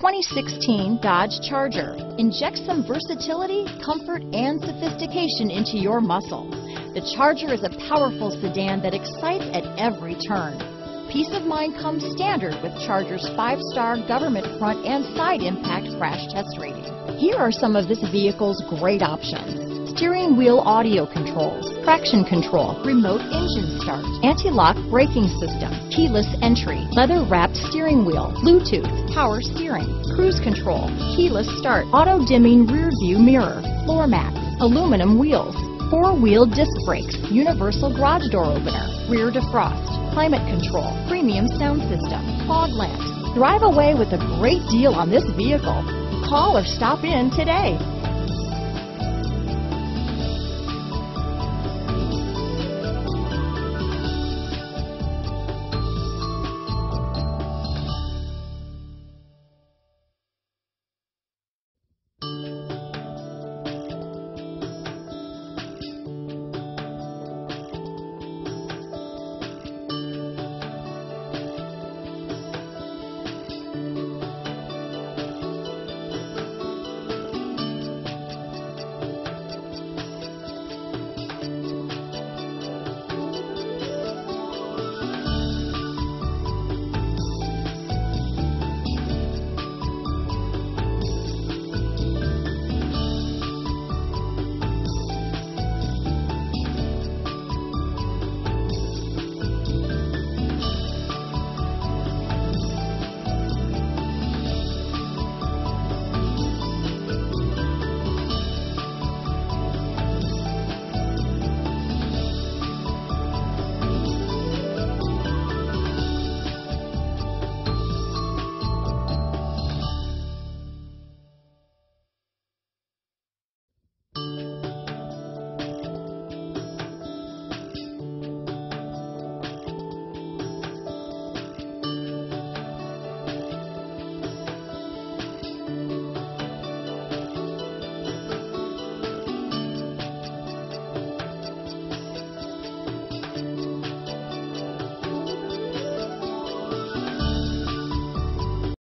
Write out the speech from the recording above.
2016 Dodge Charger. Inject some versatility, comfort, and sophistication into your muscle. The Charger is a powerful sedan that excites at every turn. Peace of mind comes standard with Charger's 5-star government front and side impact crash test rating. Here are some of this vehicle's great options: steering wheel audio controls, traction control, remote engine start, anti-lock braking system, keyless entry, leather-wrapped steering wheel, Bluetooth, power steering, cruise control, keyless start, auto-dimming rear-view mirror, floor mats, aluminum wheels, four-wheel disc brakes, universal garage door opener, rear defrost, climate control, premium sound system, fog lamps. Drive away with a great deal on this vehicle. Call or stop in today.